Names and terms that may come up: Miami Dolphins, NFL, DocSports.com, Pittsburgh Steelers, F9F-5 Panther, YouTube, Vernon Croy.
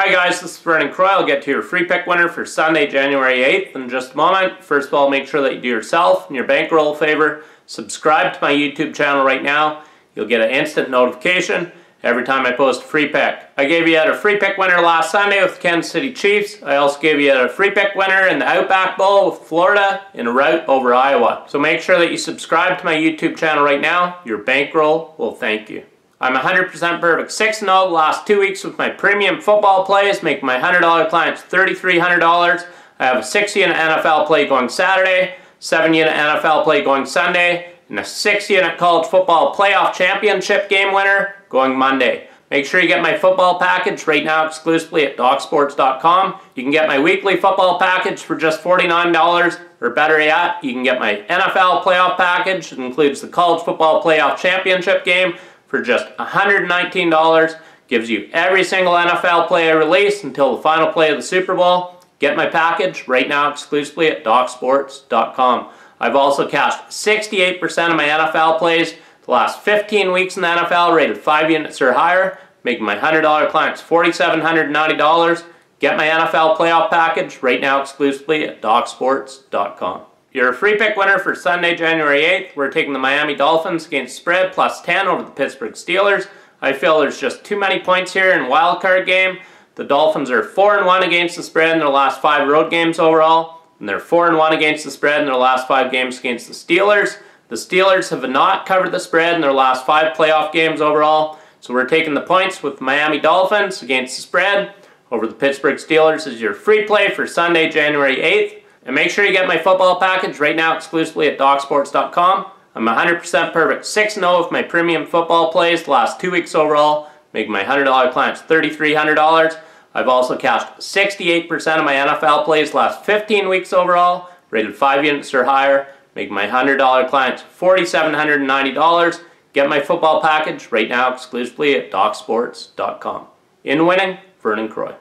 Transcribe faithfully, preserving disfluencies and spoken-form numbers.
Hi guys, this is Vernon Croy. I'll get to your free pick winner for Sunday, January eighth in just a moment. First of all, make sure that you do yourself and your bankroll a favor. Subscribe to my YouTube channel right now. You'll get an instant notification every time I post a free pick. I gave you a free pick winner last Sunday with the Kansas City Chiefs. I also gave you a free pick winner in the Outback Bowl with Florida in a rout over Iowa. So make sure that you subscribe to my YouTube channel right now. Your bankroll will thank you. I'm one hundred percent perfect six and oh the last two weeks with my premium football plays, making my one hundred dollar clients three thousand three hundred dollars. I have a six unit N F L play going Saturday, seven unit N F L play going Sunday, and a six unit college football playoff championship game winner going Monday. Make sure you get my football package right now exclusively at Doc Sports dot com. You can get my weekly football package for just forty-nine dollars, or better yet, you can get my N F L playoff package. It includes the college football playoff championship game for just one hundred nineteen dollars, gives you every single N F L play I release until the final play of the Super Bowl. Get my package right now exclusively at Doc Sports dot com. I've also cashed sixty-eight percent of my N F L plays the last fifteen weeks in the N F L rated five units or higher, making my one hundred dollar clients four thousand seven hundred ninety dollars. Get my N F L playoff package right now exclusively at Doc Sports dot com. Your free pick winner for Sunday, January eighth, we're taking the Miami Dolphins against spread plus ten over the Pittsburgh Steelers. I feel there's just too many points here in wild card game. The Dolphins are four and one against the spread in their last five road games overall, and they're four and one against the spread in their last five games against the Steelers. The Steelers have not covered the spread in their last five playoff games overall, so we're taking the points with the Miami Dolphins against the spread over the Pittsburgh Steelers as your free play for Sunday, January eighth. And make sure you get my football package right now exclusively at Doc Sports dot com. I'm one hundred percent perfect six and oh with my premium football plays the last two weeks overall, making my one hundred dollar clients three thousand three hundred dollars. I've also cashed sixty-eight percent of my N F L plays the last fifteen weeks overall, rated five units or higher, making my one hundred dollar clients four thousand seven hundred ninety dollars. Get my football package right now exclusively at Doc Sports dot com. In winning, Vernon Croy.